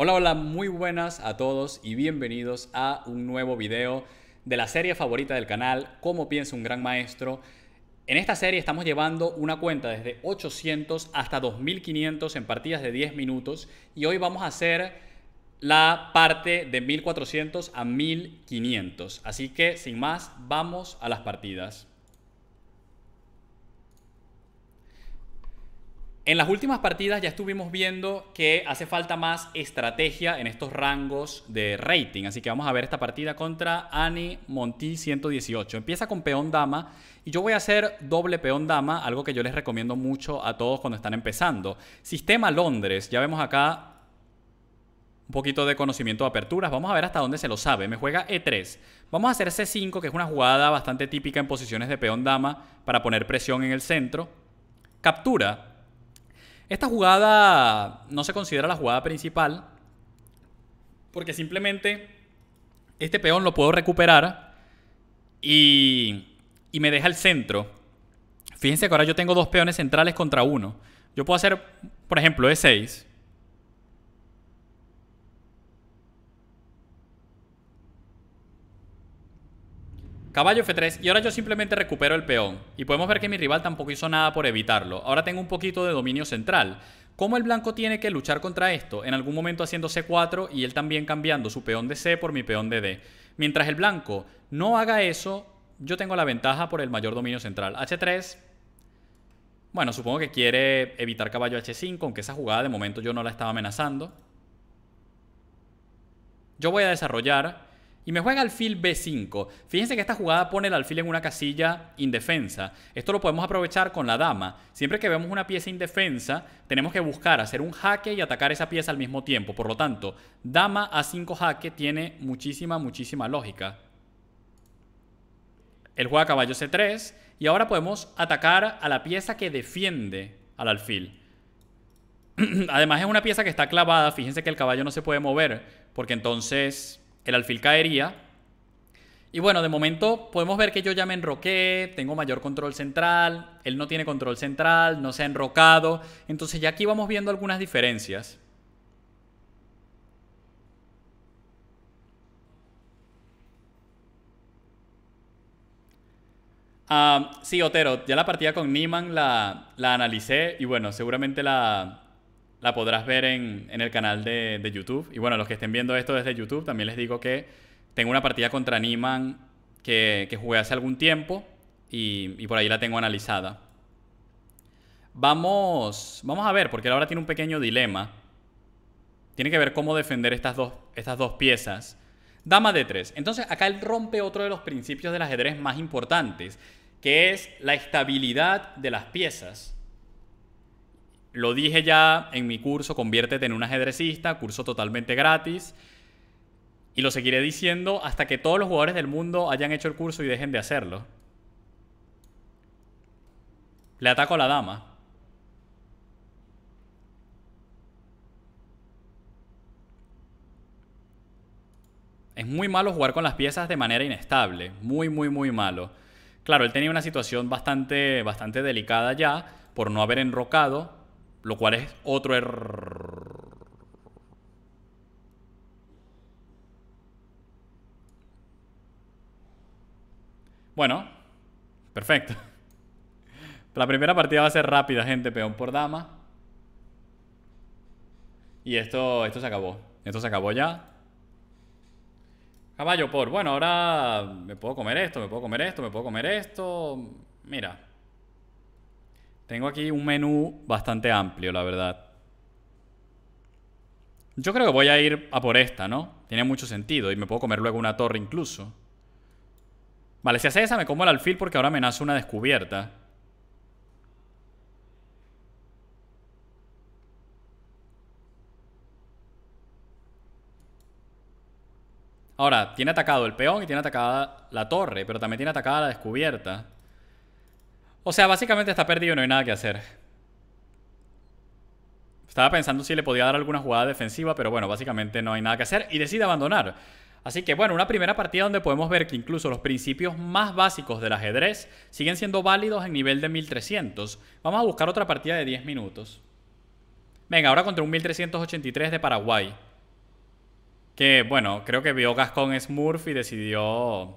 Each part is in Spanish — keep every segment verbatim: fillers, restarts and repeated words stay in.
Hola, hola, muy buenas a todos y bienvenidos a un nuevo video de la serie favorita del canal, Cómo piensa un gran maestro. En esta serie estamos llevando una cuenta desde ochocientos hasta dos mil quinientos en partidas de diez minutos y hoy vamos a hacer la parte de mil cuatrocientos a mil quinientos. Así que sin más, vamos a las partidas. En las últimas partidas ya estuvimos viendo que hace falta más estrategia en estos rangos de rating. Así que vamos a ver esta partida contra Annie Monti ciento dieciocho. Empieza con peón dama y yo voy a hacer doble peón dama, algo que yo les recomiendo mucho a todos cuando están empezando. Sistema Londres, ya vemos acá un poquito de conocimiento de aperturas. Vamos a ver hasta dónde se lo sabe. Me juega e tres. Vamos a hacer ce cinco, que es una jugada bastante típica en posiciones de peón dama para poner presión en el centro. Captura. Esta jugada no se considera la jugada principal porque simplemente este peón lo puedo recuperar y, y me deja el centro. Fíjense que ahora yo tengo dos peones centrales contra uno. Yo puedo hacer, por ejemplo, e seis. Caballo efe tres y ahora yo simplemente recupero el peón y podemos ver que mi rival tampoco hizo nada por evitarlo. Ahora tengo un poquito de dominio central. ¿Cómo el blanco tiene que luchar contra esto? En algún momento haciendo ce cuatro y él también cambiando su peón de ce por mi peón de de. Mientras el blanco no haga eso, yo tengo la ventaja por el mayor dominio central. hache tres, bueno, supongo que quiere evitar caballo hache cinco, aunque esa jugada de momento yo no la estaba amenazando. Yo voy a desarrollar. Y me juega alfil be cinco. Fíjense que esta jugada pone el alfil en una casilla indefensa. Esto lo podemos aprovechar con la dama. Siempre que vemos una pieza indefensa, tenemos que buscar hacer un jaque y atacar esa pieza al mismo tiempo. Por lo tanto, dama a cinco jaque tiene muchísima, muchísima lógica. Él juega caballo ce tres y ahora podemos atacar a la pieza que defiende al alfil. Además es una pieza que está clavada. Fíjense que el caballo no se puede mover porque entonces el alfil caería. Y bueno, de momento podemos ver que yo ya me enroqué, tengo mayor control central, él no tiene control central, no se ha enrocado. Entonces ya aquí vamos viendo algunas diferencias. Ah, sí, Otero, ya la partida con Niemann la, la analicé y bueno, seguramente la... La podrás ver en, en el canal de, de YouTube. Y bueno, los que estén viendo esto desde YouTube, también les digo que tengo una partida contra Animan que, que jugué hace algún tiempo y, y por ahí la tengo analizada. Vamos, vamos a ver, porque ahora tiene un pequeño dilema. Tiene que ver cómo defender estas dos, estas dos piezas. Dama de tres. Entonces acá él rompe otro de los principios del ajedrez más importantes, que es la estabilidad de las piezas. Lo dije ya en mi curso Conviértete en un ajedrecista, curso totalmente gratis. Y lo seguiré diciendo hasta que todos los jugadores del mundo hayan hecho el curso y dejen de hacerlo. Le ataco a la dama. Es muy malo jugar con las piezas de manera inestable. Muy, muy, muy malo. Claro, él tenía una situación bastante, bastante delicada ya por no haber enrocado. Lo cual es otro error. Bueno, perfecto. La primera partida va a ser rápida, gente. Peón por dama. Y esto, esto se acabó. Esto se acabó ya. Caballo por... Bueno, ahora me puedo comer esto, me puedo comer esto, me puedo comer esto. Mira. Tengo aquí un menú bastante amplio, la verdad. Yo creo que voy a ir a por esta, ¿no? Tiene mucho sentido y me puedo comer luego una torre incluso. Vale, si hace esa me como el alfil porque ahora amenazo una descubierta. Ahora, tiene atacado el peón y tiene atacada la torre, pero también tiene atacada la descubierta. O sea, básicamente está perdido y no hay nada que hacer. Estaba pensando si le podía dar alguna jugada defensiva, pero bueno, básicamente no hay nada que hacer y decide abandonar. Así que bueno, una primera partida donde podemos ver que incluso los principios más básicos del ajedrez siguen siendo válidos en nivel de mil trescientos. Vamos a buscar otra partida de diez minutos. Venga, ahora contra un mil trescientos ochenta y tres de Paraguay. Que, bueno, creo que vio Gascon Smurf y decidió...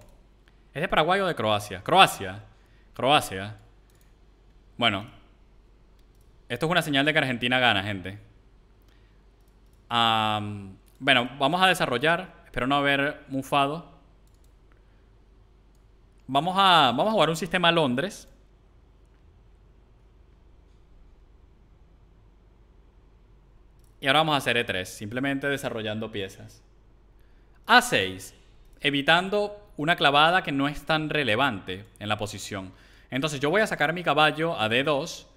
¿Es de Paraguay o de Croacia? Croacia. Croacia. Bueno. Esto es una señal de que Argentina gana, gente. Um, bueno, vamos a desarrollar. Espero no haber mufado. Vamos a, vamos a jugar un sistema Londres. Y ahora vamos a hacer E tres, simplemente desarrollando piezas. A seis, evitando una clavada que no es tan relevante en la posición. Entonces yo voy a sacar mi caballo a D dos,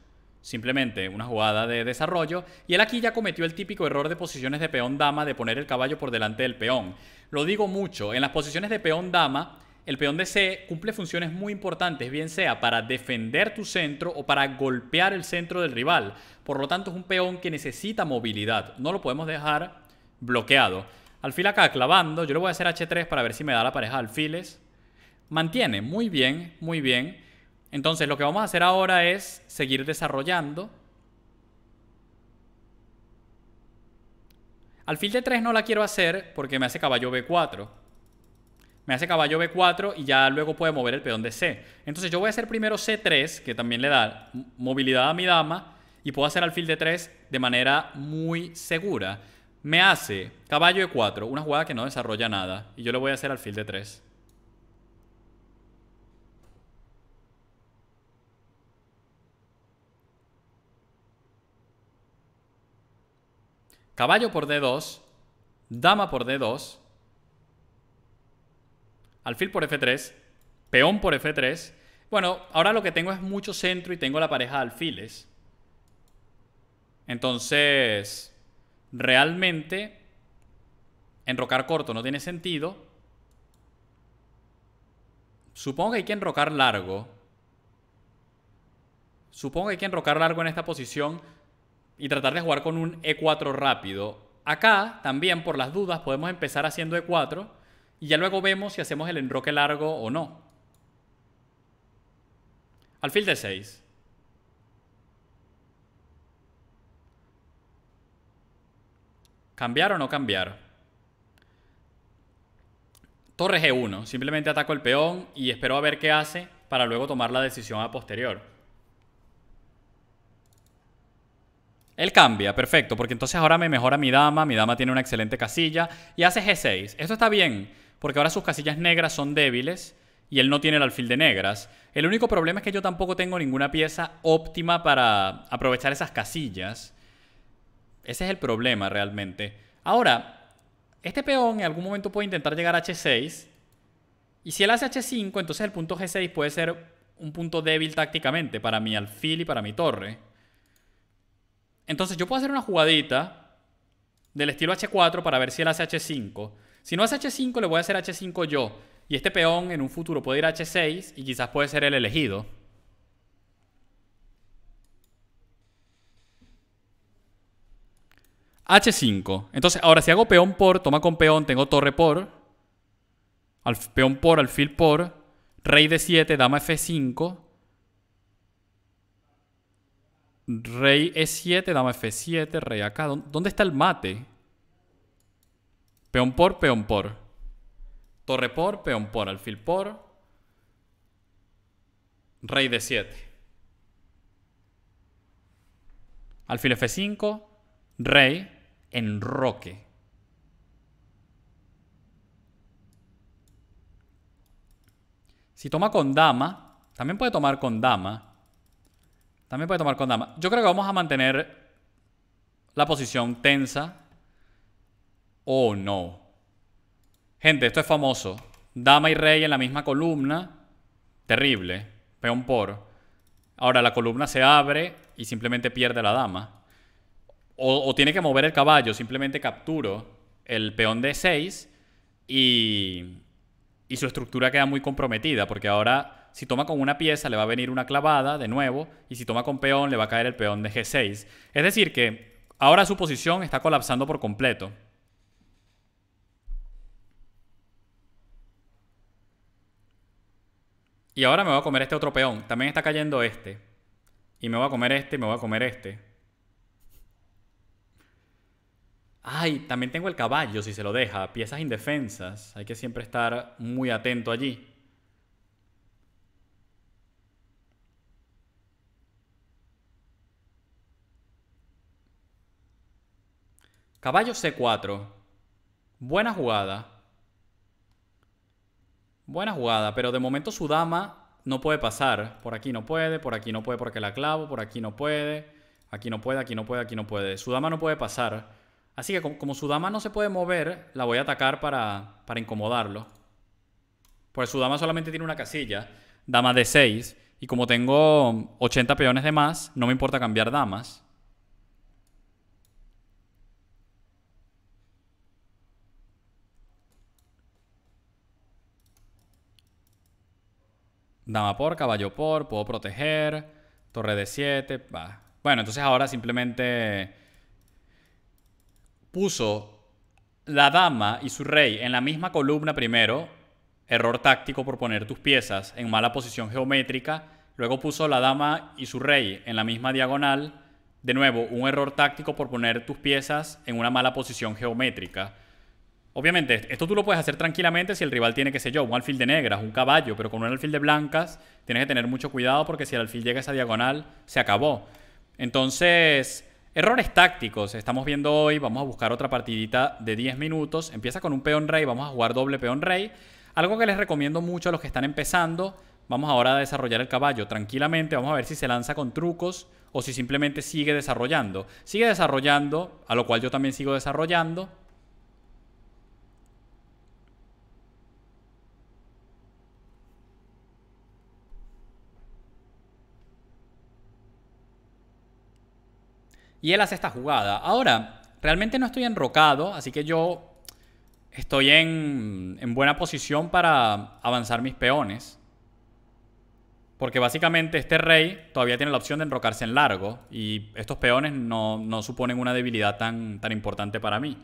simplemente una jugada de desarrollo, y él aquí ya cometió el típico error de posiciones de peón-dama de poner el caballo por delante del peón. Lo digo mucho, en las posiciones de peón-dama, el peón de C cumple funciones muy importantes, bien sea para defender tu centro o para golpear el centro del rival. Por lo tanto, es un peón que necesita movilidad. No lo podemos dejar bloqueado. Alfil acá clavando. Yo le voy a hacer H tres para ver si me da la pareja de alfiles. Mantiene. Muy bien, muy bien. Entonces, lo que vamos a hacer ahora es seguir desarrollando. Alfil de tres no la quiero hacer porque me hace caballo B cuatro. Me hace caballo B cuatro y ya luego puede mover el peón de C. Entonces yo voy a hacer primero C tres, que también le da movilidad a mi dama, y puedo hacer alfil de tres de manera muy segura. Me hace caballo E cuatro, una jugada que no desarrolla nada, y yo le voy a hacer alfil de tres. Caballo por D dos, dama por D dos, alfil por F tres, peón por F tres. Bueno, ahora lo que tengo es mucho centro y tengo la pareja de alfiles. Entonces, realmente, enrocar corto no tiene sentido. Supongo que hay que enrocar largo. Supongo que hay que enrocar largo en esta posición y tratar de jugar con un E cuatro rápido. Acá, también, por las dudas, podemos empezar haciendo E cuatro. Y ya luego vemos si hacemos el enroque largo o no. Alfil de seis. ¿Cambiar o no cambiar? Torre G uno. Simplemente ataco el peón y espero a ver qué hace para luego tomar la decisión a posterior. Él cambia, perfecto, porque entonces ahora me mejora mi dama. Mi dama tiene una excelente casilla y hace G seis. Esto está bien, porque ahora sus casillas negras son débiles y él no tiene el alfil de negras. El único problema es que yo tampoco tengo ninguna pieza óptima para aprovechar esas casillas. Ese es el problema realmente. Ahora, este peón en algún momento puede intentar llegar a H seis. Y si él hace H cinco, entonces el punto G seis puede ser un punto débil tácticamente para mi alfil y para mi torre. Entonces yo puedo hacer una jugadita del estilo H cuatro para ver si él hace H cinco. Si no hace H cinco, le voy a hacer H cinco yo. Y este peón en un futuro puede ir a H seis y quizás puede ser el elegido. H cinco. Entonces ahora si hago peón por, toma con peón, tengo torre por, alf, peón por, alfil por, rey de siete, dama F cinco. Rey E siete, dama F siete, rey acá. ¿Dónde está el mate? Peón por, peón por. Torre por, peón por, alfil por. Rey D siete. Alfil F cinco, rey, enroque. Si toma con dama, también puede tomar con dama. También puede tomar con dama. Yo creo que vamos a mantener la posición tensa. Oh, no. Gente, esto es famoso. Dama y rey en la misma columna. Terrible. Peón por. Ahora la columna se abre y simplemente pierde la dama. O, o tiene que mover el caballo. Simplemente capturo el peón de seis y, y su estructura queda muy comprometida porque ahora... Si toma con una pieza le va a venir una clavada de nuevo y si toma con peón le va a caer el peón de G seis. Es decir que ahora su posición está colapsando por completo. Y ahora me voy a comer este otro peón. También está cayendo este. Y me voy a comer este y me voy a comer este. Ay, también tengo el caballo si se lo deja. Piezas indefensas. Hay que siempre estar muy atento allí. Caballo ce cuatro. Buena jugada. Buena jugada, pero de momento su dama no puede pasar. Por aquí no puede, por aquí no puede porque la clavo, por aquí no puede. Aquí no puede, aquí no puede, aquí no puede. Su dama no puede pasar. Así que como, como su dama no se puede mover, la voy a atacar para, para incomodarlo. Pues su dama solamente tiene una casilla. Dama de seis. Y como tengo ochenta peones de más, no me importa cambiar damas. Dama por, caballo por, puedo proteger. Torre de siete, bah. Bueno, entonces ahora simplemente puso la dama y su rey en la misma columna primero. Error táctico por poner tus piezas en mala posición geométrica. Luego puso la dama y su rey en la misma diagonal. De nuevo, un error táctico por poner tus piezas en una mala posición geométrica. Obviamente, esto tú lo puedes hacer tranquilamente si el rival tiene, qué sé yo, un alfil de negras, un caballo, pero con un alfil de blancas tienes que tener mucho cuidado porque si el alfil llega a esa diagonal, se acabó. Entonces, errores tácticos. Estamos viendo hoy, vamos a buscar otra partidita de diez minutos. Empieza con un peón rey, vamos a jugar doble peón rey. Algo que les recomiendo mucho a los que están empezando, vamos ahora a desarrollar el caballo tranquilamente. Vamos a ver si se lanza con trucos o si simplemente sigue desarrollando. Sigue desarrollando, a lo cual yo también sigo desarrollando. Y él hace esta jugada. Ahora, realmente no estoy enrocado, así que yo estoy en, en buena posición para avanzar mis peones. Porque básicamente este rey todavía tiene la opción de enrocarse en largo. Y estos peones no, no suponen una debilidad tan, tan importante para mí.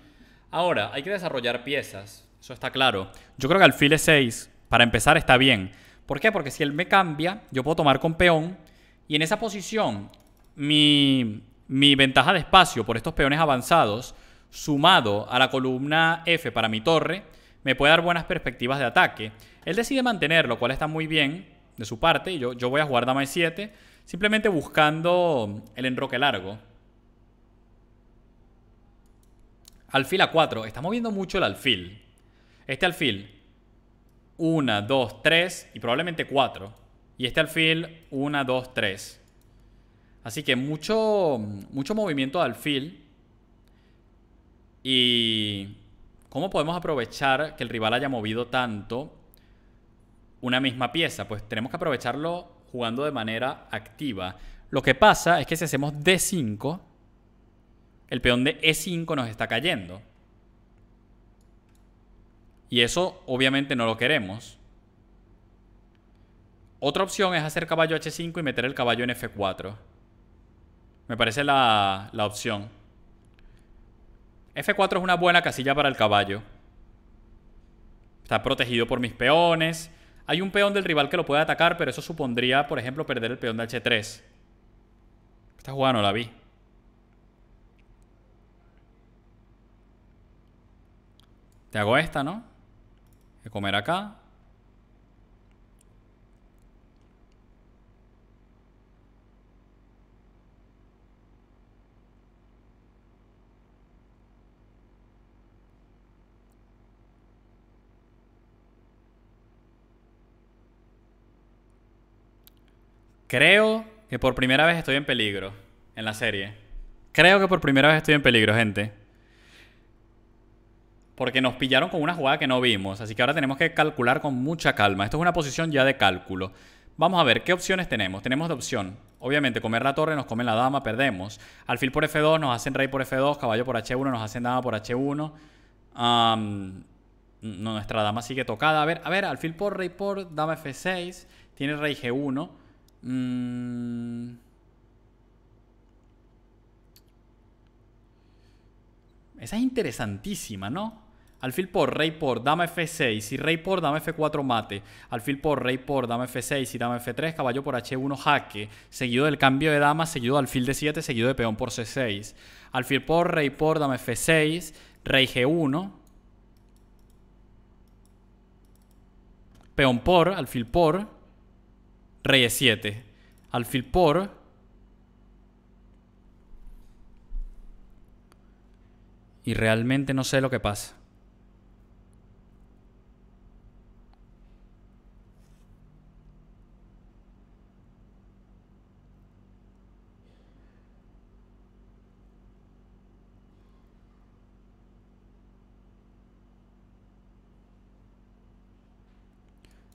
Ahora, hay que desarrollar piezas. Eso está claro. Yo creo que alfil e seis, para empezar, está bien. ¿Por qué? Porque si él me cambia, yo puedo tomar con peón. Y en esa posición, mi... mi ventaja de espacio por estos peones avanzados, sumado a la columna F para mi torre, me puede dar buenas perspectivas de ataque. Él decide mantener, lo cual está muy bien de su parte. Y yo, yo voy a jugar dama e siete, simplemente buscando el enroque largo. Alfil a cuatro. Está moviendo mucho el alfil. Este alfil, uno, dos, tres y probablemente cuatro. Y este alfil, uno, dos, tres. Así que mucho, mucho movimiento de alfil. Y ¿cómo podemos aprovechar que el rival haya movido tanto una misma pieza? Pues tenemos que aprovecharlo jugando de manera activa. Lo que pasa es que si hacemos de cinco, el peón de e cinco nos está cayendo. Y eso obviamente no lo queremos. Otra opción es hacer caballo h cinco y meter el caballo en efe cuatro. Me parece la, la opción. efe cuatro es una buena casilla para el caballo. Está protegido por mis peones. Hay un peón del rival que lo puede atacar, pero eso supondría, por ejemplo, perder el peón de hache tres. Esta jugada no la vi. Te hago esta, ¿no? Voy a comer acá. Creo que por primera vez estoy en peligro en la serie. Creo que por primera vez estoy en peligro, gente. Porque nos pillaron con una jugada que no vimos. Así que ahora tenemos que calcular con mucha calma. Esto es una posición ya de cálculo. Vamos a ver qué opciones tenemos. Tenemos de opción. Obviamente comer la torre, nos comen la dama, perdemos. Alfil por efe dos, nos hacen rey por efe dos. Caballo por hache uno, nos hacen dama por hache uno. Um, nuestra dama sigue tocada. A ver, a ver, alfil por, rey por, dama efe seis. Tiene rey ge uno. Mm. Esa es interesantísima, ¿no? Alfil por rey por dama F seis y rey por dama F cuatro mate. Alfil por rey por dama F seis y dama F tres. Caballo por H uno jaque. Seguido del cambio de dama, seguido de alfil de siete, seguido de peón por C seis. Alfil por rey por dama F seis. Rey G uno. Peón por, alfil por. Rey E siete. Alfil por. Y realmente no sé lo que pasa.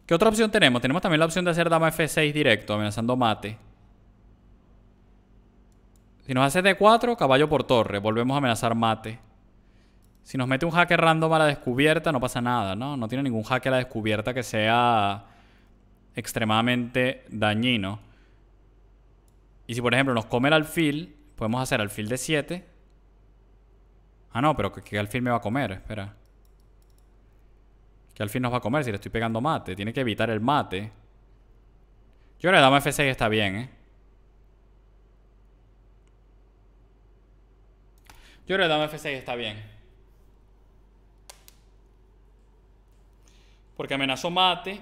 ¿Qué otra opción tenemos? Tenemos también la opción de hacer dama F seis directo, amenazando mate. Si nos hace D cuatro, caballo por torre, volvemos a amenazar mate. Si nos mete un jaque random a la descubierta, no pasa nada, ¿no? No tiene ningún jaque a la descubierta que sea extremadamente dañino. Y si por ejemplo nos come el alfil, podemos hacer alfil de siete. Ah, no, pero ¿qué alfil me va a comer? Espera. Que al fin nos va a comer si le estoy pegando mate. Tiene que evitar el mate. Yo creo que la dama F seis está bien, ¿eh? Yo creo que la dama F seis está bien. Porque amenazó mate.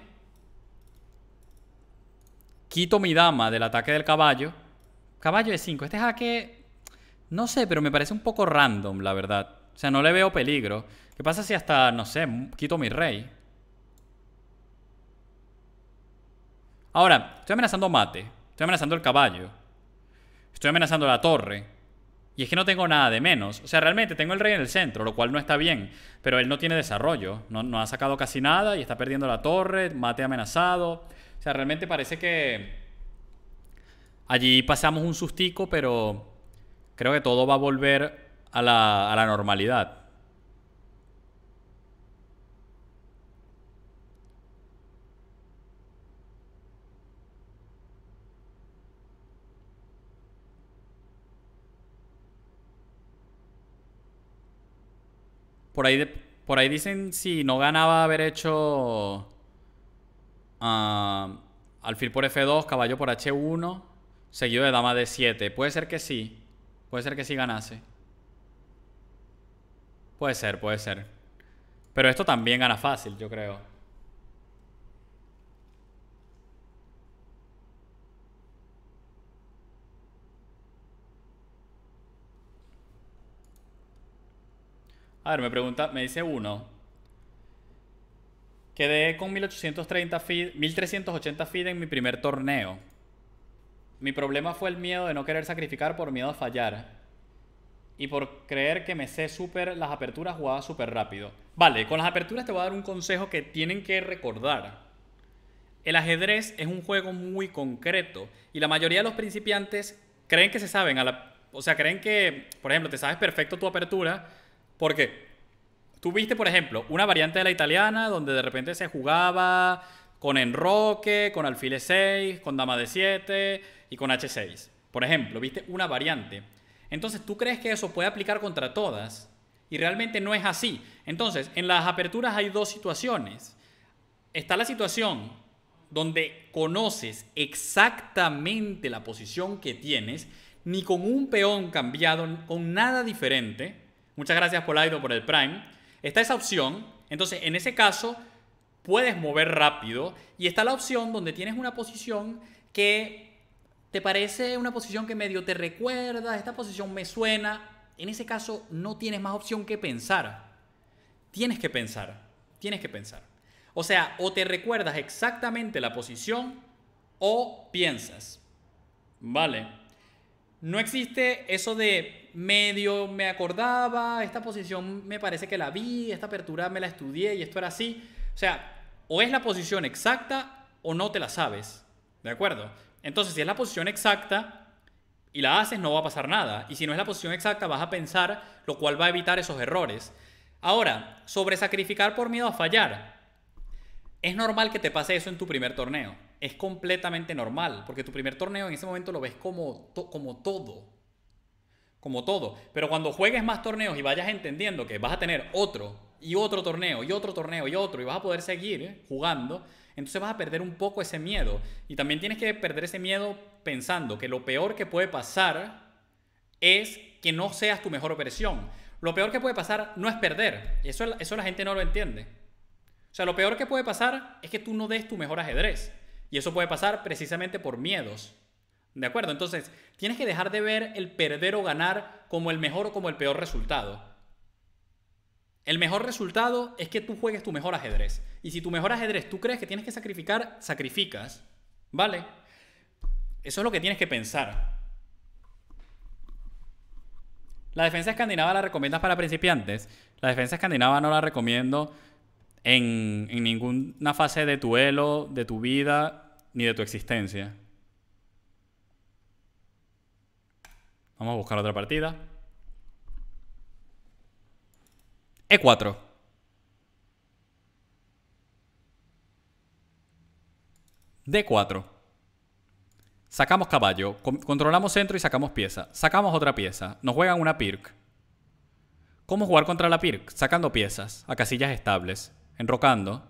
Quito mi dama del ataque del caballo. Caballo de cinco. Este jaque... no sé, pero me parece un poco random, la verdad. O sea, no le veo peligro. ¿Qué pasa si hasta, no sé, quito mi rey? Ahora, estoy amenazando mate. Estoy amenazando el caballo. Estoy amenazando la torre. Y es que no tengo nada de menos. O sea, realmente tengo el rey en el centro, lo cual no está bien. Pero él no tiene desarrollo. No, no ha sacado casi nada y está perdiendo la torre. Mate amenazado. O sea, realmente parece que... allí pasamos un sustico, pero... creo que todo va a volver a la, a la normalidad. Por ahí, por ahí dicen si no ganaba haber hecho uh, alfil por F dos, caballo por H uno, seguido de dama D siete. Puede ser que sí. Puede ser que sí ganase. Puede ser, puede ser. Pero esto también gana fácil, yo creo. A ver, me pregunta, me dice uno. Quedé con mil trescientos ochenta feed en mi primer torneo. Mi problema fue el miedo de no querer sacrificar por miedo a fallar. Y por creer que me sé súper las aperturas, jugaba súper rápido. Vale, con las aperturas te voy a dar un consejo que tienen que recordar. El ajedrez es un juego muy concreto. Y la mayoría de los principiantes creen que se saben. A la, o sea, creen que, por ejemplo, te sabes perfecto tu apertura... porque tú viste, por ejemplo, una variante de la italiana donde de repente se jugaba con enroque, con alfil E seis, con dama D siete y con H seis. Por ejemplo, viste una variante. Entonces, ¿tú crees que eso puede aplicar contra todas? Y realmente no es así. Entonces, en las aperturas hay dos situaciones. Está la situación donde conoces exactamente la posición que tienes, ni con un peón cambiado, con nada diferente. Muchas gracias, Polaido, por el Prime. Está esa opción. Entonces, en ese caso, puedes mover rápido. Y está la opción donde tienes una posición que te parece una posición que medio te recuerda. Esta posición me suena. En ese caso, no tienes más opción que pensar. Tienes que pensar. Tienes que pensar. O sea, o te recuerdas exactamente la posición o piensas. Vale. No existe eso de... medio me acordaba, esta posición me parece que la vi, esta apertura me la estudié y esto era así. O sea, o es la posición exacta o no te la sabes, ¿de acuerdo? Entonces, si es la posición exacta y la haces, no va a pasar nada. Y si no es la posición exacta, vas a pensar, lo cual va a evitar esos errores. Ahora, sobre sacrificar por miedo a fallar. Es normal que te pase eso en tu primer torneo. Es completamente normal, porque tu primer torneo en ese momento lo ves como, to- como todo. Como todo. Pero cuando juegues más torneos y vayas entendiendo que vas a tener otro y otro torneo, y otro torneo, y otro, y vas a poder seguir jugando, entonces vas a perder un poco ese miedo. Y también tienes que perder ese miedo pensando que lo peor que puede pasar es que no seas tu mejor versión. Lo peor que puede pasar no es perder, eso, eso la gente no lo entiende. O sea, lo peor que puede pasar es que tú no des tu mejor ajedrez, y eso puede pasar precisamente por miedos. ¿De acuerdo? Entonces, tienes que dejar de ver el perder o ganar como el mejor o como el peor resultado. El mejor resultado es que tú juegues tu mejor ajedrez. Y si tu mejor ajedrez tú crees que tienes que sacrificar, sacrificas. ¿Vale? Eso es lo que tienes que pensar. ¿La defensa escandinava la recomiendas para principiantes? La defensa escandinava no la recomiendo en, en ninguna fase de tu duelo, de tu vida, ni de tu existencia. Vamos a buscar otra partida. E cuatro. D cuatro. Sacamos caballo. Controlamos centro y sacamos pieza. Sacamos otra pieza. Nos juegan una pirk. ¿Cómo jugar contra la pirk? Sacando piezas a casillas estables. Enrocando.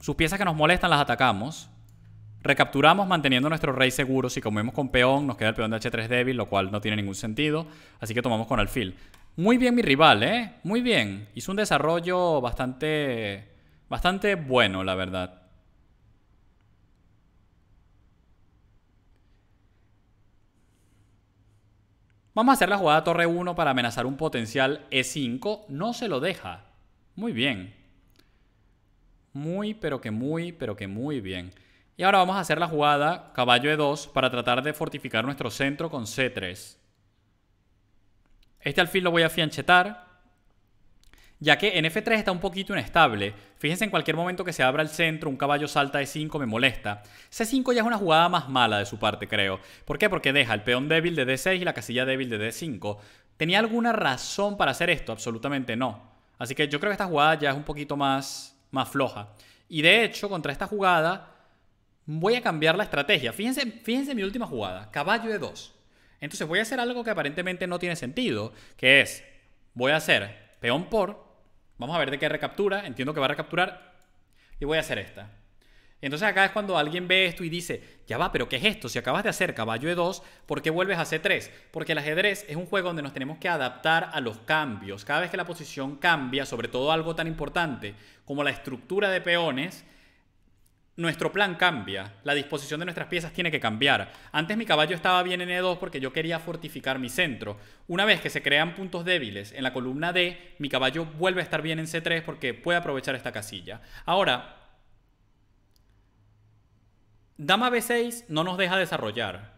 Sus piezas que nos molestan las atacamos. Recapturamos manteniendo nuestro rey seguro. Si comemos con peón, nos queda el peón de hache tres débil, lo cual no tiene ningún sentido. Así que tomamos con alfil. Muy bien mi rival, ¿eh? Muy bien. Hizo un desarrollo bastante, bastante bueno, la verdad. Vamos a hacer la jugada torre uno para amenazar un potencial e cinco. No se lo deja. Muy bien. Muy, pero que muy, pero que muy bien. Y ahora vamos a hacer la jugada caballo e dos para tratar de fortificar nuestro centro con ce tres. Este alfil lo voy a fianchetar, ya que en efe tres está un poquito inestable. Fíjense, en cualquier momento que se abra el centro, un caballo salta e cinco, me molesta. ce cinco ya es una jugada más mala de su parte, creo. ¿Por qué? Porque deja el peón débil de de seis y la casilla débil de de cinco. ¿Tenía alguna razón para hacer esto? Absolutamente no. Así que yo creo que esta jugada ya es un poquito más, más floja. Y de hecho, contra esta jugada voy a cambiar la estrategia. Fíjense, fíjense mi última jugada, caballo e dos. Entonces voy a hacer algo que aparentemente no tiene sentido, que es, voy a hacer peón por, vamos a ver de qué recaptura, entiendo que va a recapturar, y voy a hacer esta. Entonces acá es cuando alguien ve esto y dice, ya va, pero ¿qué es esto? Si acabas de hacer caballo e dos, ¿por qué vuelves a ce tres? Porque el ajedrez es un juego donde nos tenemos que adaptar a los cambios. Cada vez que la posición cambia, sobre todo algo tan importante como la estructura de peones, nuestro plan cambia, la disposición de nuestras piezas tiene que cambiar. Antes mi caballo estaba bien en e dos porque yo quería fortificar mi centro. Una vez que se crean puntos débiles en la columna D, mi caballo vuelve a estar bien en ce tres porque puede aprovechar esta casilla. Ahora, dama be seis no nos deja desarrollar.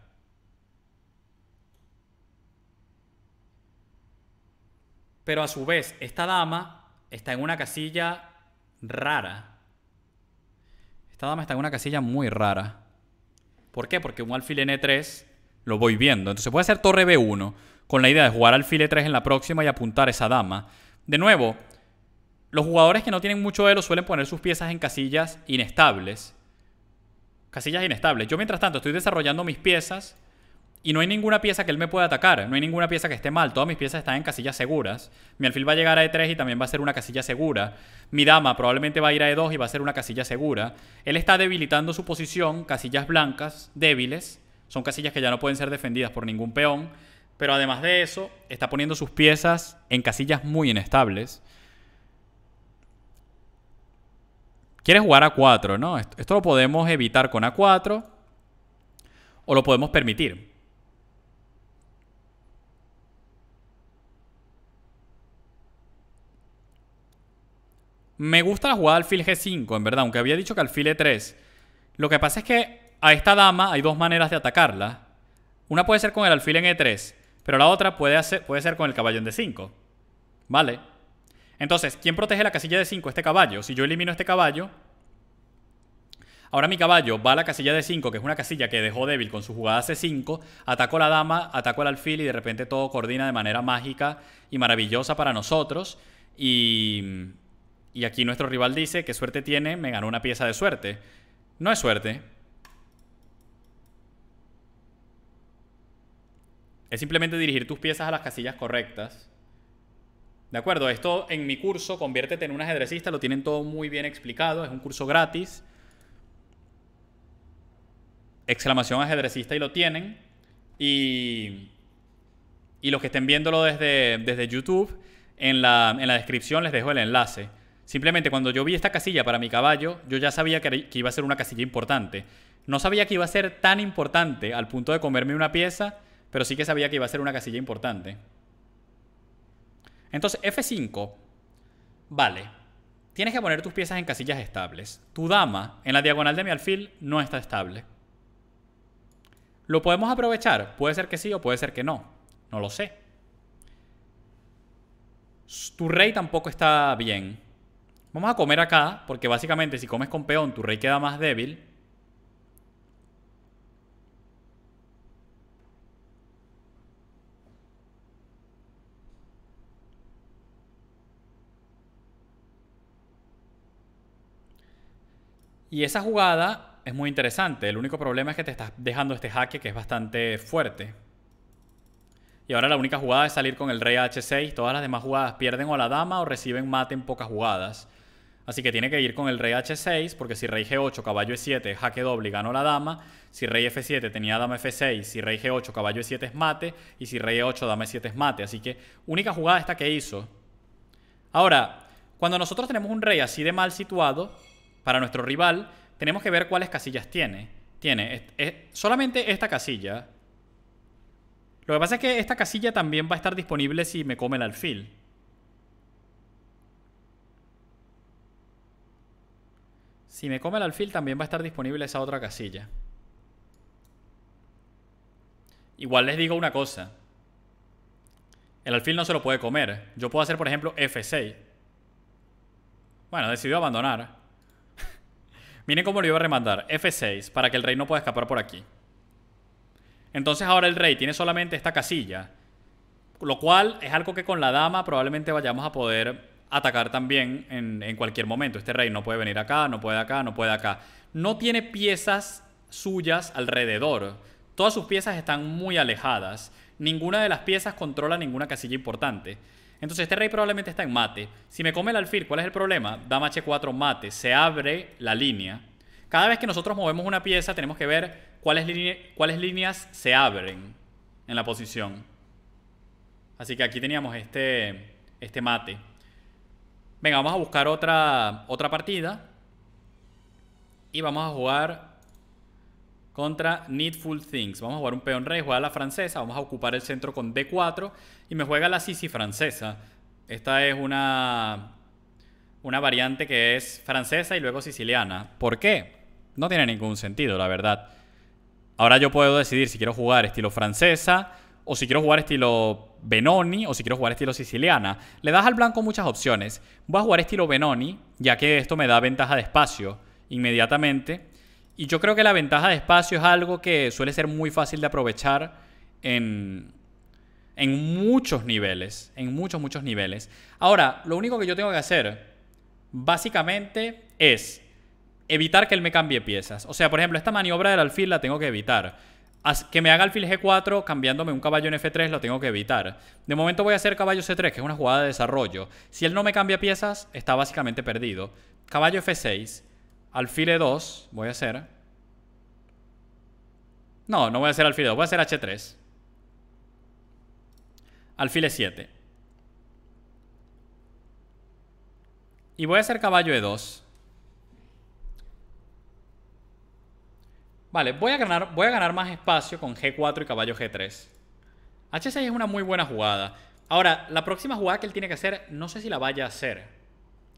Pero a su vez, esta dama está en una casilla rara. Esta dama está en una casilla muy rara. ¿Por qué? Porque un alfil en e tres lo voy viendo. Entonces voy a hacer torre be uno con la idea de jugar alfil e tres en la próxima y apuntar esa dama. De nuevo, los jugadores que no tienen mucho elo suelen poner sus piezas en casillas inestables. Casillas inestables. Yo mientras tanto estoy desarrollando mis piezas y no hay ninguna pieza que él me pueda atacar. No hay ninguna pieza que esté mal. Todas mis piezas están en casillas seguras. Mi alfil va a llegar a e tres y también va a ser una casilla segura. Mi dama probablemente va a ir a e dos y va a ser una casilla segura. Él está debilitando su posición. Casillas blancas, débiles. Son casillas que ya no pueden ser defendidas por ningún peón. Pero además de eso, está poniendo sus piezas en casillas muy inestables. Quiere jugar a cuatro, ¿no? Esto lo podemos evitar con a cuatro o lo podemos permitir. Me gusta la jugada alfil ge cinco, en verdad, aunque había dicho que alfil e tres. Lo que pasa es que a esta dama hay dos maneras de atacarla. Una puede ser con el alfil en e tres, pero la otra puede, hacer, puede ser con el caballo en de cinco. ¿Vale? Entonces, ¿quién protege la casilla de cinco? Este caballo. Si yo elimino este caballo, ahora mi caballo va a la casilla de cinco, que es una casilla que dejó débil con su jugada ce cinco. Ataco la dama, ataco el alfil y de repente todo coordina de manera mágica y maravillosa para nosotros. Y... Y aquí nuestro rival dice, ¿qué suerte tiene? Me ganó una pieza de suerte. No es suerte. Es simplemente dirigir tus piezas a las casillas correctas. ¿De acuerdo? Esto en mi curso, Conviértete en un ajedrecista, lo tienen todo muy bien explicado. Es un curso gratis. Exclamación ajedrecista y lo tienen. Y, y los que estén viéndolo desde, desde YouTube, en la, en la descripción les dejo el enlace. Simplemente cuando yo vi esta casilla para mi caballo, yo ya sabía que, que iba a ser una casilla importante. No sabía que iba a ser tan importante al punto de comerme una pieza, pero sí que sabía que iba a ser una casilla importante. Entonces, efe cinco. Vale. Tienes que poner tus piezas en casillas estables. Tu dama en la diagonal de mi alfil no está estable. ¿Lo podemos aprovechar? Puede ser que sí o puede ser que no. No lo sé. Tu rey tampoco está bien. Vamos a comer acá, porque básicamente si comes con peón, tu rey queda más débil. Y esa jugada es muy interesante. El único problema es que te estás dejando este jaque que es bastante fuerte. Y ahora la única jugada es salir con el rey a hache seis. Todas las demás jugadas pierden o la dama o reciben mate en pocas jugadas. Así que tiene que ir con el rey hache seis, porque si rey ge ocho, caballo e siete, jaque doble y ganó la dama. Si rey efe siete tenía dama efe seis, si rey ge ocho, caballo e siete es mate. Y si rey e ocho, dama e siete es mate. Así que única jugada esta que hizo. Ahora, cuando nosotros tenemos un rey así de mal situado... Para nuestro rival, tenemos que ver cuáles casillas tiene. Tiene es, es, solamente esta casilla. Lo que pasa es que esta casilla también va a estar disponible si me come el alfil. Si me come el alfil, también va a estar disponible esa otra casilla. Igual les digo una cosa. El alfil no se lo puede comer. Yo puedo hacer, por ejemplo, efe seis. Bueno, decidió abandonar. Miren cómo lo iba a remandar. efe seis, para que el rey no pueda escapar por aquí. Entonces ahora el rey tiene solamente esta casilla. Lo cual es algo que con la dama probablemente vayamos a poder atacar también en, en cualquier momento. Este rey no puede venir acá, no puede acá, no puede acá. No tiene piezas suyas alrededor. Todas sus piezas están muy alejadas. Ninguna de las piezas controla ninguna casilla importante. Entonces este rey probablemente está en mate. Si me come el alfil, ¿cuál es el problema? Dama hache cuatro, mate. Se abre la línea. Cada vez que nosotros movemos una pieza, tenemos que ver cuáles, line- cuáles líneas se abren en la posición. Así que aquí teníamos este, este mate. Venga, vamos a buscar otra, otra partida. Y vamos a jugar contra Needful Things. Vamos a jugar un peón rey, juega la francesa. Vamos a ocupar el centro con de cuatro. Y me juega la Sisi francesa. Esta es una, una variante que es francesa y luego siciliana. ¿Por qué? No tiene ningún sentido, la verdad. Ahora yo puedo decidir si quiero jugar estilo francesa, o si quiero jugar estilo Benoni, o si quiero jugar estilo siciliana. Le das al blanco muchas opciones. Voy a jugar estilo Benoni, ya que esto me da ventaja de espacio inmediatamente. Y yo creo que la ventaja de espacio es algo que suele ser muy fácil de aprovechar en, en muchos niveles. En muchos, muchos niveles. Ahora, lo único que yo tengo que hacer, básicamente, es evitar que él me cambie piezas. O sea, por ejemplo, esta maniobra del alfil la tengo que evitar. Que me haga alfil ge cuatro cambiándome un caballo en efe tres lo tengo que evitar. De momento voy a hacer caballo ce tres, que es una jugada de desarrollo. Si él no me cambia piezas, está básicamente perdido. Caballo efe seis. Alfil e dos, voy a hacer. No, no voy a hacer alfil e dos, voy a hacer hache tres. Alfil e siete. Y voy a hacer caballo e dos. Vale, voy a ganar, voy a ganar más espacio con ge cuatro y caballo ge tres. hache seis es una muy buena jugada. Ahora, la próxima jugada que él tiene que hacer, no sé si la vaya a hacer,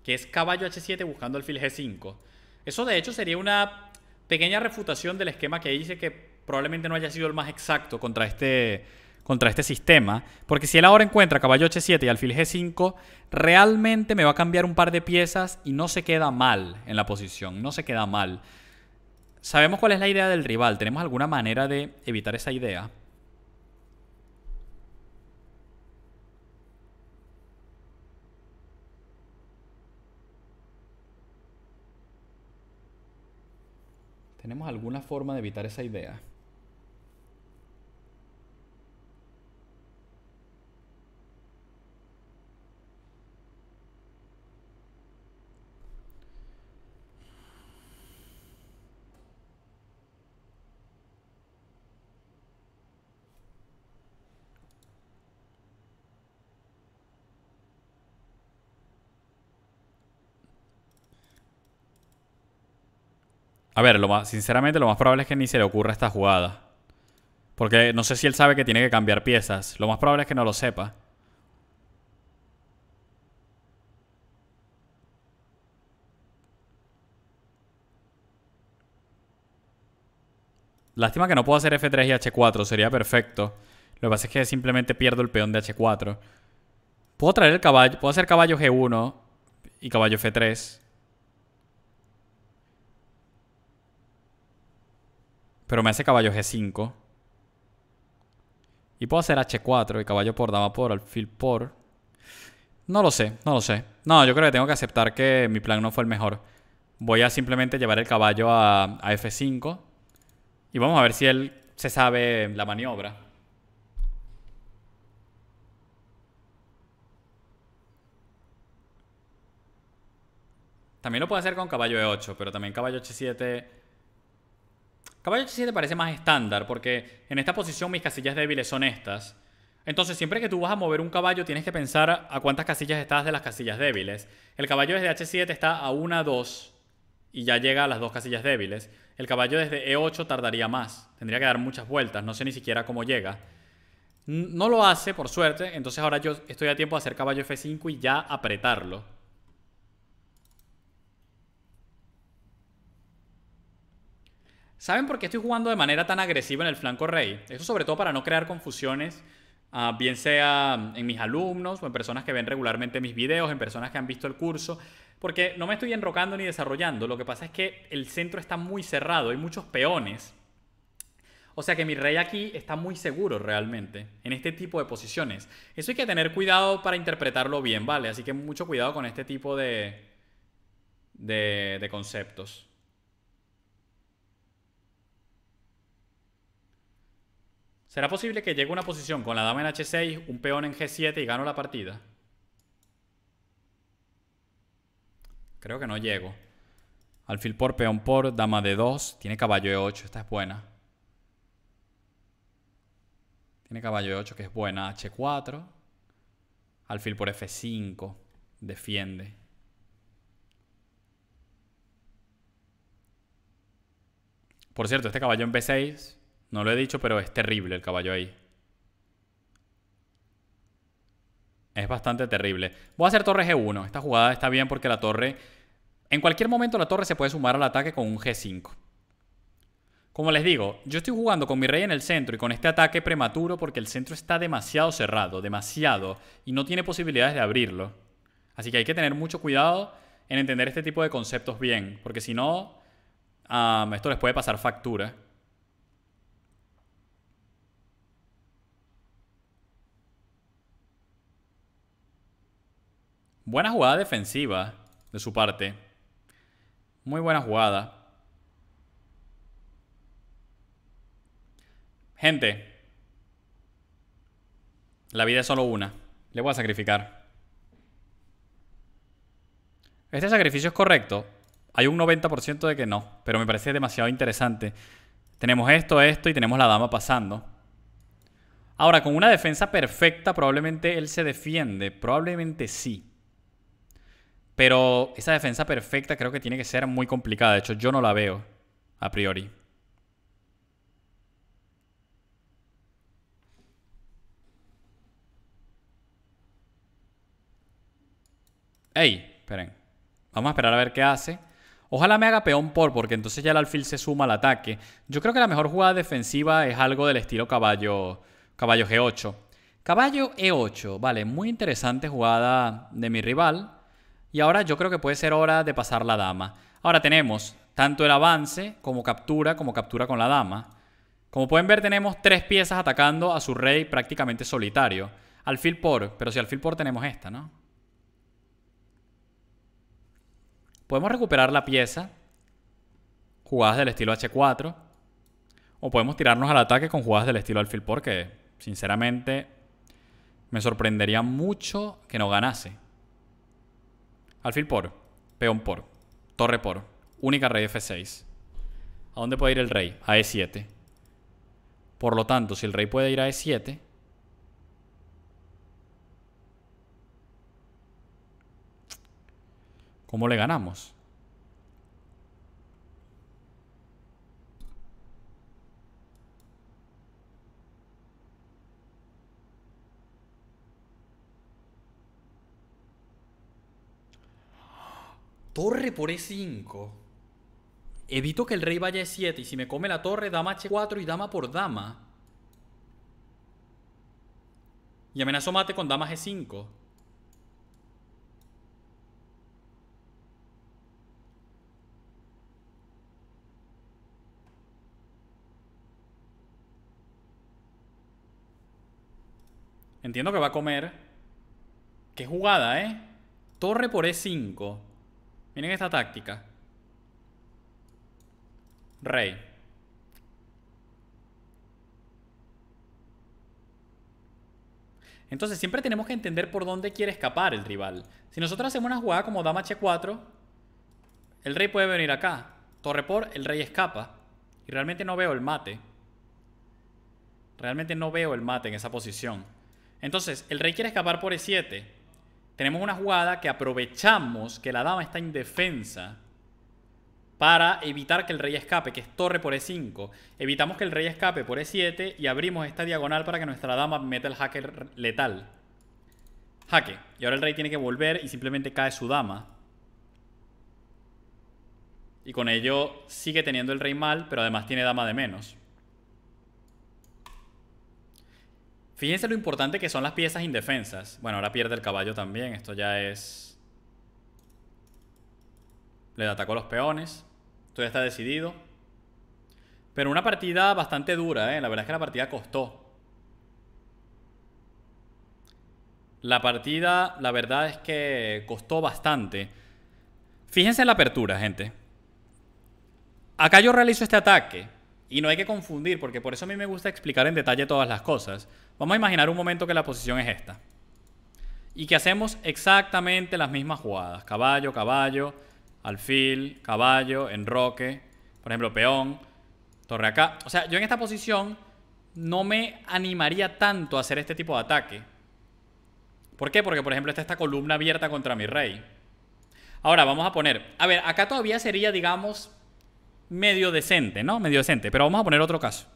que es caballo hache siete buscando alfil ge cinco. Eso de hecho sería una pequeña refutación del esquema que hice, que probablemente no haya sido el más exacto contra este, contra este sistema. Porque si él ahora encuentra caballo hache siete y alfil ge cinco, realmente me va a cambiar un par de piezas y no se queda mal en la posición, no se queda mal. Sabemos cuál es la idea del rival, ¿tenemos alguna manera de evitar esa idea? ¿Tenemos alguna forma de evitar esa idea? A ver, lo más, sinceramente lo más probable es que ni se le ocurra esta jugada. Porque no sé si él sabe que tiene que cambiar piezas. Lo más probable es que no lo sepa. Lástima que no puedo hacer F tres y H cuatro. Sería perfecto. Lo que pasa es que simplemente pierdo el peón de H cuatro. Puedo traer el caballo. Puedo hacer caballo G uno y caballo F tres. Pero me hace caballo G cinco. Y puedo hacer H cuatro y caballo por, dama por, alfil por. No lo sé, no lo sé. No, yo creo que tengo que aceptar que mi plan no fue el mejor. Voy a simplemente llevar el caballo a, a F cinco. Y vamos a ver si él se sabe la maniobra. También lo puedo hacer con caballo E ocho, pero también caballo H siete... Caballo H siete parece más estándar, porque en esta posición mis casillas débiles son estas. Entonces siempre que tú vas a mover un caballo tienes que pensar a cuántas casillas estás de las casillas débiles. El caballo desde H siete está a una, dos y ya llega a las dos casillas débiles. El caballo desde E ocho tardaría más. Tendría que dar muchas vueltas, no sé ni siquiera cómo llega. No lo hace, por suerte, entonces ahora yo estoy a tiempo de hacer caballo F cinco y ya apretarlo. ¿Saben por qué estoy jugando de manera tan agresiva en el flanco rey? Esto sobre todo para no crear confusiones, uh, bien sea en mis alumnos o en personas que ven regularmente mis videos, en personas que han visto el curso, porque no me estoy enrocando ni desarrollando. Lo que pasa es que el centro está muy cerrado, hay muchos peones. O sea que mi rey aquí está muy seguro realmente en este tipo de posiciones. Eso hay que tener cuidado para interpretarlo bien, ¿vale? Así que mucho cuidado con este tipo de, de, de conceptos. ¿Será posible que llegue a una posición con la dama en H seis, un peón en G siete y gano la partida? Creo que no llego. Alfil por, peón por, dama D dos. Tiene caballo E ocho, esta es buena. Tiene caballo E ocho que es buena. H cuatro. Alfil por F cinco. Defiende. Por cierto, este caballo en B seis... No lo he dicho, pero es terrible el caballo ahí. Es bastante terrible. Voy a hacer torre G uno. Esta jugada está bien porque la torre... En cualquier momento la torre se puede sumar al ataque con un G cinco. Como les digo, yo estoy jugando con mi rey en el centro y con este ataque prematuro porque el centro está demasiado cerrado, demasiado, y no tiene posibilidades de abrirlo. Así que hay que tener mucho cuidado en entender este tipo de conceptos bien, porque si no, um, esto les puede pasar factura. Buena jugada defensiva de su parte. Muy buena jugada. Gente, la vida es solo una. Le voy a sacrificar. ¿Este sacrificio es correcto? Hay un noventa por ciento de que no, pero me parece demasiado interesante. Tenemos esto, esto y tenemos la dama pasando. Ahora, con una defensa perfecta probablemente él se defiende. Probablemente sí. Pero esa defensa perfecta creo que tiene que ser muy complicada. De hecho, yo no la veo a priori. Ey, esperen. Vamos a esperar a ver qué hace. Ojalá me haga peón por, porque entonces ya el alfil se suma al ataque. Yo creo que la mejor jugada defensiva es algo del estilo caballo, caballo G ocho. Caballo E ocho. Vale, muy interesante jugada de mi rival. Y ahora yo creo que puede ser hora de pasar la dama. Ahora tenemos tanto el avance como captura, como captura con la dama. Como pueden ver, tenemos tres piezas atacando a su rey prácticamente solitario. Alfil por, pero si alfil por tenemos esta, ¿no? Podemos recuperar la pieza. Jugadas del estilo H cuatro. O podemos tirarnos al ataque con jugadas del estilo alfil por, que sinceramente me sorprendería mucho que no ganase. Alfil por, peón por, torre por, única rey F seis. ¿A dónde puede ir el rey? A E siete. Por lo tanto, si el rey puede ir a E siete, ¿cómo le ganamos? torre por e cinco. Evito que el rey vaya a e siete. Y si me come la torre, dama h cuatro y dama por dama. Y amenazo mate con dama g cinco. Entiendo que va a comer. Qué jugada, ¿eh? Torre por e cinco. Miren esta táctica. Rey. Entonces siempre tenemos que entender por dónde quiere escapar el rival. Si nosotros hacemos una jugada como dama h cuatro, el rey puede venir acá. Torre por, el rey escapa. Y realmente no veo el mate. Realmente no veo el mate en esa posición. Entonces, el rey quiere escapar por e siete. Tenemos una jugada que aprovechamos que la dama está indefensa para evitar que el rey escape, que es torre por e cinco. Evitamos que el rey escape por e siete y abrimos esta diagonal para que nuestra dama meta el jaque letal. Jaque. Y ahora el rey tiene que volver y simplemente cae su dama. Y con ello sigue teniendo el rey mal, pero además tiene dama de menos. Fíjense lo importante que son las piezas indefensas. Bueno, ahora pierde el caballo también. Esto ya es... Le atacó los peones. Esto ya está decidido. Pero una partida bastante dura, ¿eh? La verdad es que la partida costó. La partida, la verdad es que costó bastante. Fíjense en la apertura, gente. Acá yo realizo este ataque. Y no hay que confundir, porque por eso a mí me gusta explicar en detalle todas las cosas. Vamos a imaginar un momento que la posición es esta. Y que hacemos exactamente las mismas jugadas. Caballo, caballo... Alfil, caballo, enroque. Por ejemplo, peón, torre acá. O sea, yo en esta posición no me animaría tanto a hacer este tipo de ataque. ¿Por qué? Porque, por ejemplo, está esta columna abierta contra mi rey. Ahora, vamos a poner... A ver, acá todavía sería, digamos, medio decente, ¿no? Medio decente. Pero vamos a poner otro caso.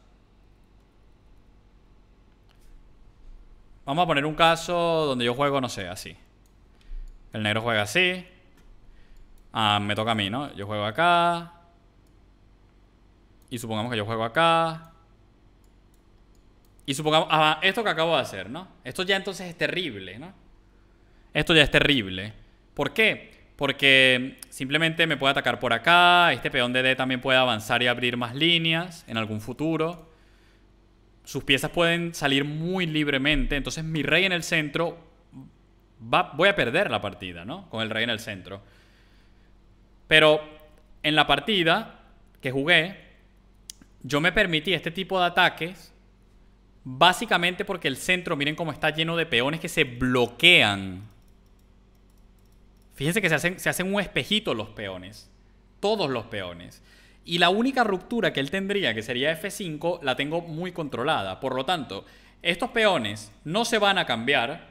Vamos a poner un caso donde yo juego, no sé, así. El negro juega así. Ah, me toca a mí, ¿no? Yo juego acá. Y supongamos que yo juego acá. Y supongamos... Ah, esto que acabo de hacer, ¿no? Esto ya entonces es terrible, ¿no? Esto ya es terrible. ¿Por qué? Porque simplemente me puede atacar por acá. Este peón de D también puede avanzar y abrir más líneas en algún futuro. Sus piezas pueden salir muy libremente. Entonces mi rey en el centro... Va... Voy a perder la partida, ¿no? Con el rey en el centro. Pero en la partida que jugué, yo me permití este tipo de ataques básicamente porque el centro, miren cómo está lleno de peones que se bloquean. Fíjense que se hacen, se hacen un espejito los peones, todos los peones. Y la única ruptura que él tendría, que sería f cinco, la tengo muy controlada. Por lo tanto, estos peones no se van a cambiar,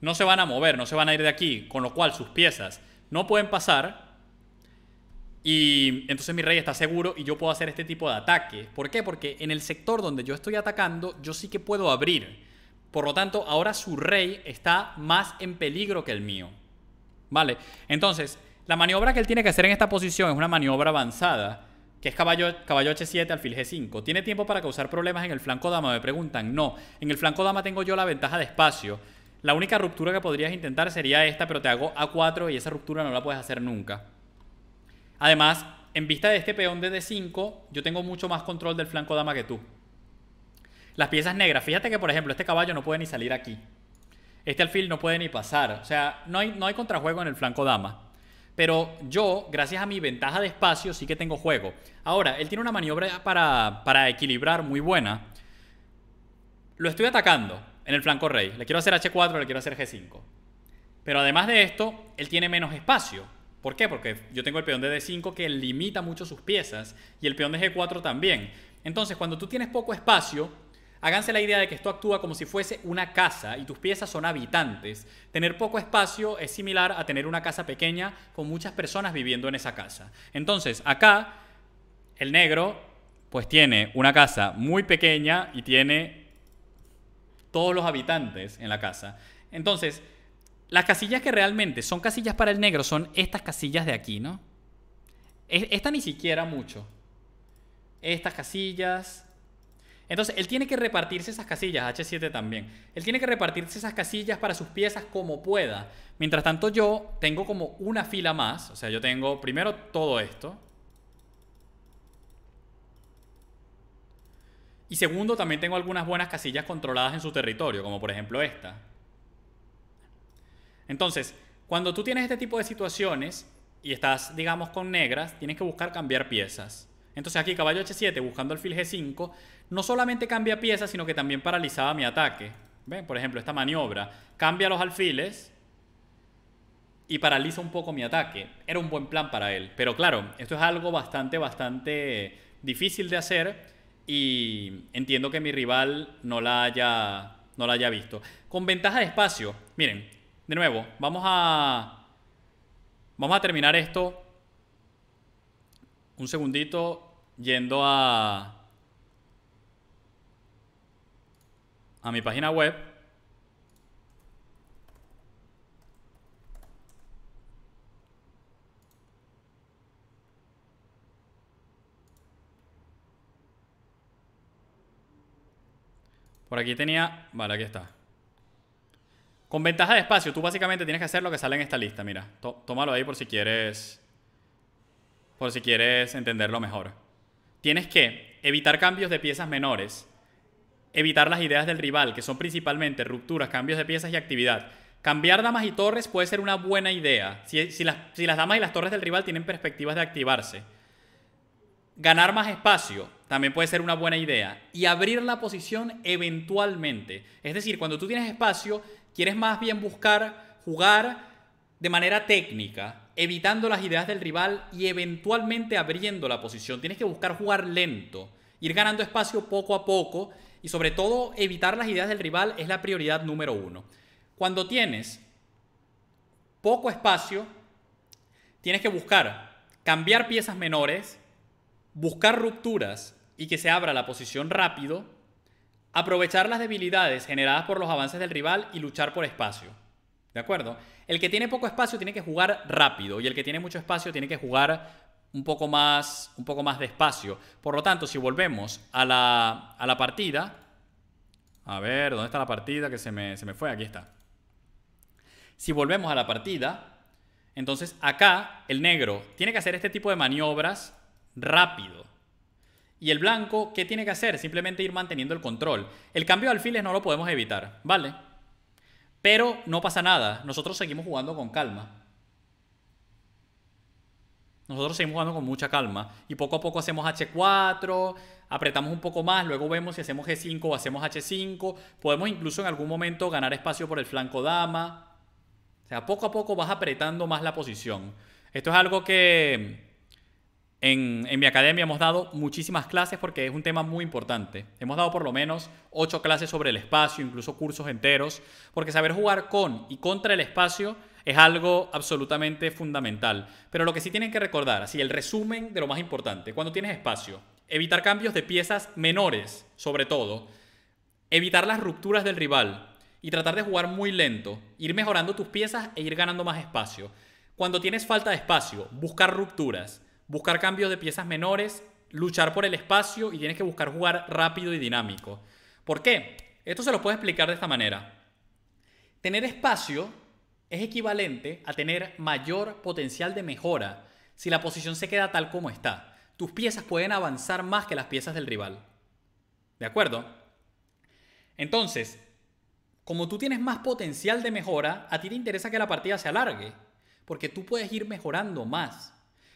no se van a mover, no se van a ir de aquí, con lo cual sus piezas... No pueden pasar. Y entonces mi rey está seguro y yo puedo hacer este tipo de ataque. ¿Por qué? Porque en el sector donde yo estoy atacando, yo sí que puedo abrir. Por lo tanto, ahora su rey está más en peligro que el mío. ¿Vale? Entonces, la maniobra que él tiene que hacer en esta posición es una maniobra avanzada, que es caballo, caballo h siete, alfil g cinco. ¿Tiene tiempo para causar problemas en el flanco dama? Me preguntan. No. En el flanco dama tengo yo la ventaja de espacio. La única ruptura que podrías intentar sería esta, pero te hago a cuatro y esa ruptura no la puedes hacer nunca. Además, en vista de este peón de d cinco, yo tengo mucho más control del flanco dama que tú. Las piezas negras, fíjate que por ejemplo este caballo no puede ni salir aquí. Este alfil no puede ni pasar, o sea, no hay, no hay contrajuego en el flanco dama. Pero yo, gracias a mi ventaja de espacio, sí que tengo juego. Ahora, él tiene una maniobra para, para equilibrar muy buena. Lo estoy atacando. En el flanco rey, le quiero hacer h cuatro, le quiero hacer g cinco. Pero además de esto, él tiene menos espacio. ¿Por qué? Porque yo tengo el peón de d cinco que limita mucho sus piezas y el peón de g cuatro también. Entonces, cuando tú tienes poco espacio, háganse la idea de que esto actúa como si fuese una casa y tus piezas son habitantes. Tener poco espacio es similar a tener una casa pequeña con muchas personas viviendo en esa casa. Entonces, acá, el negro, pues tiene una casa muy pequeña y tiene... todos los habitantes en la casa. Entonces, Las casillas que realmente son casillas para el negro son estas casillas de aquí, ¿no? Esta ni siquiera mucho. Estas casillas. Entonces, él tiene que repartirse esas casillas. hache siete también. Él tiene que repartirse esas casillas para sus piezas como pueda. Mientras tanto, yo tengo como una fila más. O sea, yo tengo primero todo esto. Y segundo, también tengo algunas buenas casillas controladas en su territorio, como por ejemplo esta. Entonces, cuando tú tienes este tipo de situaciones y estás, digamos, con negras, tienes que buscar cambiar piezas. Entonces aquí caballo hache siete buscando alfil ge cinco, no solamente cambia piezas, sino que también paralizaba mi ataque. ¿Ven? Por ejemplo, esta maniobra cambia los alfiles y paraliza un poco mi ataque. Era un buen plan para él, pero claro, esto es algo bastante, bastante difícil de hacer y entiendo que mi rival no la haya, no la haya visto. Con ventaja de espacio, miren, de nuevo, vamos a, vamos a terminar esto. Un segundito, yendo a, a mi página web. Por aquí tenía, vale, aquí está. Con ventaja de espacio, tú básicamente tienes que hacer lo que sale en esta lista, mira. Tó- tómalo ahí por si quieres... por si quieres entenderlo mejor. Tienes que evitar cambios de piezas menores, evitar las ideas del rival, que son principalmente rupturas, cambios de piezas y actividad. Cambiar damas y torres puede ser una buena idea, si, si, las, si las damas y las torres del rival tienen perspectivas de activarse. Ganar más espacio también puede ser una buena idea. Y abrir la posición eventualmente. Es decir, cuando tú tienes espacio, quieres más bien buscar jugar de manera técnica, evitando las ideas del rival y eventualmente abriendo la posición. Tienes que buscar jugar lento, ir ganando espacio poco a poco y sobre todo evitar las ideas del rival es la prioridad número uno. Cuando tienes poco espacio, tienes que buscar cambiar piezas menores, buscar rupturas y que se abra la posición rápido, aprovechar las debilidades generadas por los avances del rival y luchar por espacio. ¿De acuerdo? El que tiene poco espacio tiene que jugar rápido y el que tiene mucho espacio tiene que jugar un poco más, un poco más despacio. Por lo tanto, si volvemos a la, a la partida... A ver, ¿dónde está la partida? Que se me, se me fue. Aquí está. Si volvemos a la partida, entonces acá el negro tiene que hacer este tipo de maniobras rápido. Y el blanco, ¿qué tiene que hacer? Simplemente ir manteniendo el control. El cambio de alfiles no lo podemos evitar, ¿vale? Pero no pasa nada, nosotros seguimos jugando con calma. Nosotros seguimos jugando con mucha calma. Y poco a poco hacemos hache cuatro, apretamos un poco más, luego vemos si hacemos ge cinco o hacemos hache cinco. Podemos incluso en algún momento ganar espacio por el flanco dama. O sea, poco a poco vas apretando más la posición. Esto es algo que en, en mi academia hemos dado muchísimas clases porque es un tema muy importante. Hemos dado por lo menos ocho clases sobre el espacio, incluso cursos enteros, porque saber jugar con y contra el espacio es algo absolutamente fundamental. Pero lo que sí tienen que recordar, así el resumen de lo más importante, cuando tienes espacio, evitar cambios de piezas menores, sobre todo, evitar las rupturas del rival y tratar de jugar muy lento, ir mejorando tus piezas e ir ganando más espacio. Cuando tienes falta de espacio, buscar rupturas, buscar cambios de piezas menores, luchar por el espacio y tienes que buscar jugar rápido y dinámico. ¿Por qué? Esto se lo puedo explicar de esta manera. Tener espacio es equivalente a tener mayor potencial de mejora si la posición se queda tal como está. Tus piezas pueden avanzar más que las piezas del rival. ¿De acuerdo? Entonces, como tú tienes más potencial de mejora, a ti te interesa que la partida se alargue, porque tú puedes ir mejorando más.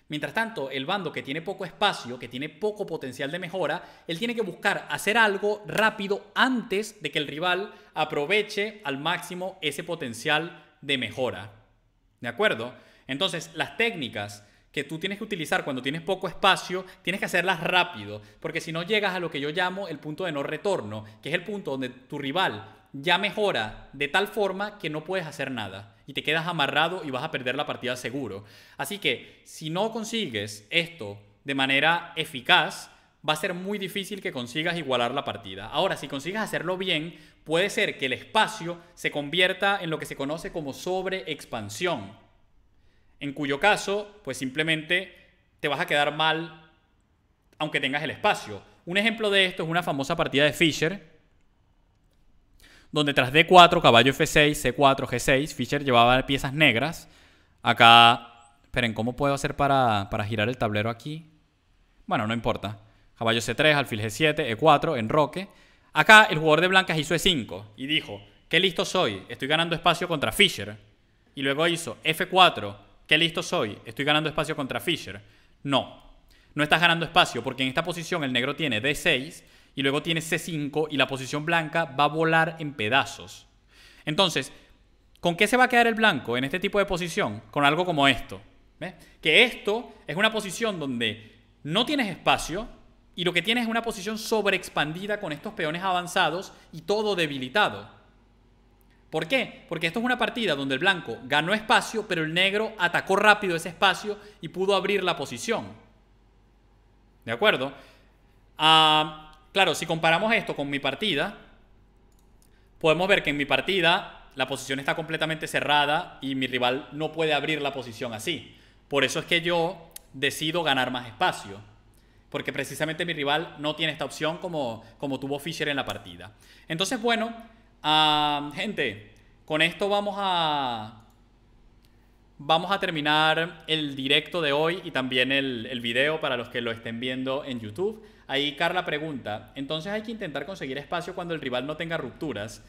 Mientras tanto, el bando que tiene poco espacio, que tiene poco potencial de mejora, él tiene que buscar hacer algo rápido antes de que el rival aproveche al máximo ese potencial de mejora. ¿De acuerdo? Entonces, las técnicas que tú tienes que utilizar cuando tienes poco espacio, tienes que hacerlas rápido, porque si no llegas a lo que yo llamo el punto de no retorno, que es el punto donde tu rival ya mejora de tal forma que no puedes hacer nada y te quedas amarrado y vas a perder la partida seguro. Así que si no consigues esto de manera eficaz, va a ser muy difícil que consigas igualar la partida. Ahora, si consigues hacerlo bien, puede ser que el espacio se convierta en lo que se conoce como sobreexpansión, en cuyo caso, pues simplemente te vas a quedar mal aunque tengas el espacio. Un ejemplo de esto es una famosa partida de Fischer, donde tras D cuatro, caballo F seis, C cuatro, G seis, Fischer llevaba piezas negras. Acá, esperen, ¿cómo puedo hacer para, para girar el tablero aquí? Bueno, no importa. Caballo C tres, alfil G siete, E cuatro, enroque. Acá el jugador de blancas hizo E cinco y dijo, qué listo soy, estoy ganando espacio contra Fischer. Y luego hizo F cuatro, qué listo soy, estoy ganando espacio contra Fischer. No, no estás ganando espacio porque en esta posición el negro tiene D seis y luego tiene C cinco y la posición blanca va a volar en pedazos. Entonces, ¿con qué se va a quedar el blanco en este tipo de posición? Con algo como esto. ¿Ves? Que esto es una posición donde no tienes espacio y lo que tienes es una posición sobreexpandida con estos peones avanzados y todo debilitado. ¿Por qué? Porque esto es una partida donde el blanco ganó espacio, pero el negro atacó rápido ese espacio y pudo abrir la posición. ¿De acuerdo? Ah, claro, si comparamos esto con mi partida, podemos ver que en mi partida la posición está completamente cerrada y mi rival no puede abrir la posición así. Por eso es que yo decido ganar más espacio, porque precisamente mi rival no tiene esta opción como, como tuvo Fischer en la partida. Entonces, bueno, uh, gente, con esto vamos a vamos a terminar el directo de hoy y también el, el video para los que lo estén viendo en YouTube. Ahí Carla pregunta, entonces hay que intentar conseguir espacio cuando el rival no tenga rupturas.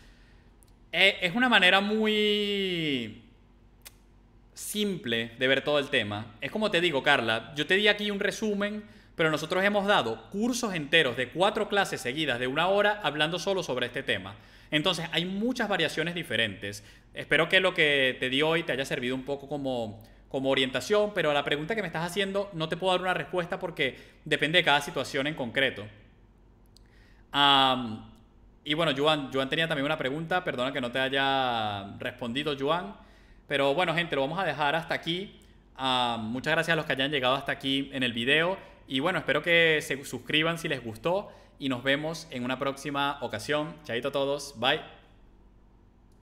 Eh, es una manera muy simple de ver todo el tema. Es como te digo, Carla, yo te di aquí un resumen, pero nosotros hemos dado cursos enteros de cuatro clases seguidas de una hora hablando solo sobre este tema. Entonces hay muchas variaciones diferentes. Espero que lo que te di hoy te haya servido un poco como, como orientación, pero a la pregunta que me estás haciendo no te puedo dar una respuesta porque depende de cada situación en concreto. Um, y bueno, Joan, Joan tenía también una pregunta, perdona que no te haya respondido, Joan. Pero bueno, gente, lo vamos a dejar hasta aquí. Uh, muchas gracias a los que hayan llegado hasta aquí en el video. Y bueno, espero que se suscriban si les gustó. Y nos vemos en una próxima ocasión. Chaito a todos. Bye.